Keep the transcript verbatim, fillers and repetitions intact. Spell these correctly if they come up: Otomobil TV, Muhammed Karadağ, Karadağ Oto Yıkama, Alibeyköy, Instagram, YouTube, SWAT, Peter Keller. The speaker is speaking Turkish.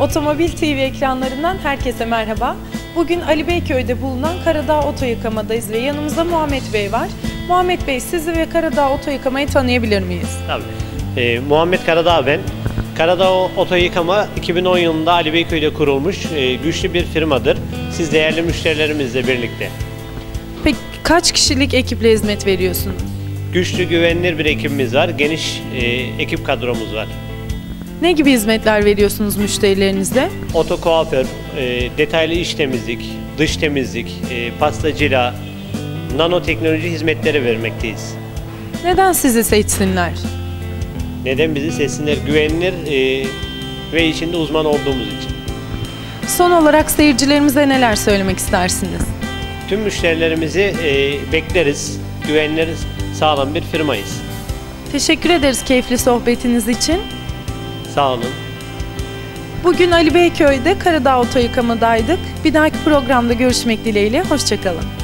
Otomobil T V ekranlarından herkese merhaba. Bugün Alibeyköy'de bulunan Karadağ Oto Yıkama'dayız ve yanımızda Muhammed Bey var. Muhammed Bey, sizi ve Karadağ Oto Yıkama'yı tanıyabilir miyiz? Tabii. Ee, Muhammed Karadağ ben. Karadağ Oto Yıkama iki bin on yılında Alibeyköy'de kurulmuş e, güçlü bir firmadır. Siz değerli müşterilerimizle birlikte. Peki kaç kişilik ekiple hizmet veriyorsunuz? Güçlü, güvenilir bir ekibimiz var. Geniş e, ekip kadromuz var. Ne gibi hizmetler veriyorsunuz müşterilerinize? Oto kuaför, e, detaylı iç temizlik, dış temizlik, e, pasta cila, nanoteknoloji hizmetleri vermekteyiz. Neden sizi seçsinler? Neden bizi seçsinler? Güvenilir e, ve içinde uzman olduğumuz için. Son olarak seyircilerimize neler söylemek istersiniz? Tüm müşterilerimizi e, bekleriz, güvenilir, sağlam bir firmayız. Teşekkür ederiz keyifli sohbetiniz için. Sağ olun. Bugün Alibeyköy'de Karadağ Oto Yıkama'daydık. Bir dahaki programda görüşmek dileğiyle. Hoşça kalın.